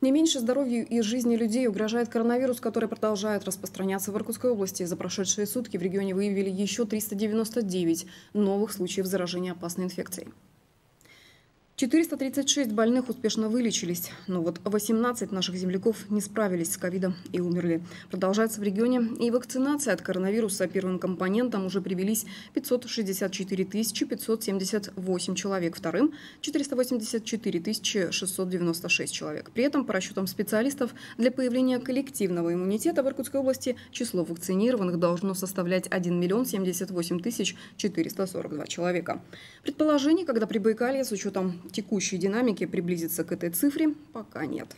Не меньше здоровью и жизни людей угрожает коронавирус, который продолжает распространяться в Иркутской области. За прошедшие сутки в регионе выявили еще 399 новых случаев заражения опасной инфекцией. 436 больных успешно вылечились, но вот 18 наших земляков не справились с ковидом и умерли. Продолжается в регионе и вакцинация от коронавируса. Первым компонентом уже привились 564 578 человек, вторым – 484 696 человек. При этом, по расчетам специалистов, для появления коллективного иммунитета в Иркутской области число вакцинированных должно составлять 1 078 442 человека. Предположений, когда Прибайкалье с учетом текущей динамики приблизиться к этой цифре, пока нет.